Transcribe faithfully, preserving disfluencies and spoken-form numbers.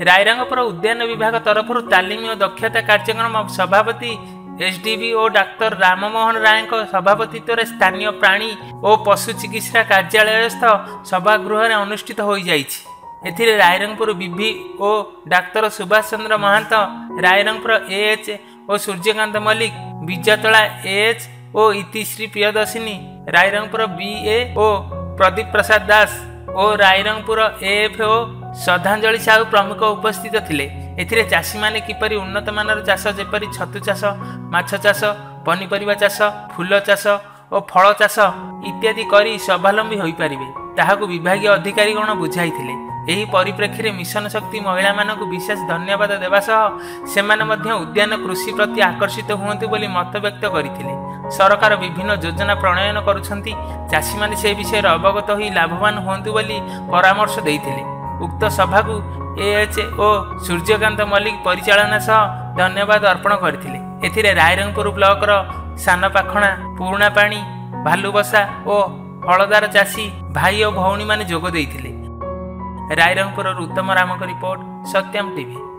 रायरंगपुर उद्यान विभाग तरफ तालीम और दक्षता कार्यक्रम सभापति एसडीबी और डाक्टर राममोहन राय सभापतित्व में स्थानीय प्राणी और पशु चिकित्सा कार्यालयस्थ सभागृह में अनुष्ठित हो जाएगी। एथिरे रायरंगपुर बीबी और डाक्टर सुभाष चंद्र महांत रायरंगपुर एएच और सूर्यकांत मल्लिक बीजातला एएच और इतिश्री प्रियदर्शिनी रायरंगपुर बीए और प्रदीप प्रसाद दास और रायरंगपुर एएफओ श्रद्धांजलि साहू प्रमुख उपस्थित थिले। एथिरे चाषी माने किपरि उन्नत मानर चाष जेपरि छतु चाष, माछ चाष, पनीपरिवा चाष, फूल चाष और फल चाष इत्यादि करी स्वावलंबी होई पारिबे ताहाकु विभागीय अधिकारी गण बुझाइथिले। एही परिप्रेक्षी में मिशन शक्ति महिला मानकु विशेष धन्यवाद देवा सह सेमाने मध्य उद्यान कृषि प्रति आकर्षित हुअंतु बोली मत व्यक्त करथिले। सरकार विभिन्न योजना प्रणयन करुछंती, चाषी माने से विषय अवगत होई लाभवान हुअंतु बोली परामर्श देइथिले। उक्त सभा को एएचओ सूर्यकांत मल्लिक परिचालन सह धन्यवाद अर्पण करथिले। एथिरे रायरंगपुर ब्लॉक रो सानपाखणा, पूर्णापाणी, भालुबसा और हलदार चाषी भाई और भौणी माने जोग देइथिले। रायरंगपुर उत्तम राम का रिपोर्ट सत्यम टीवी।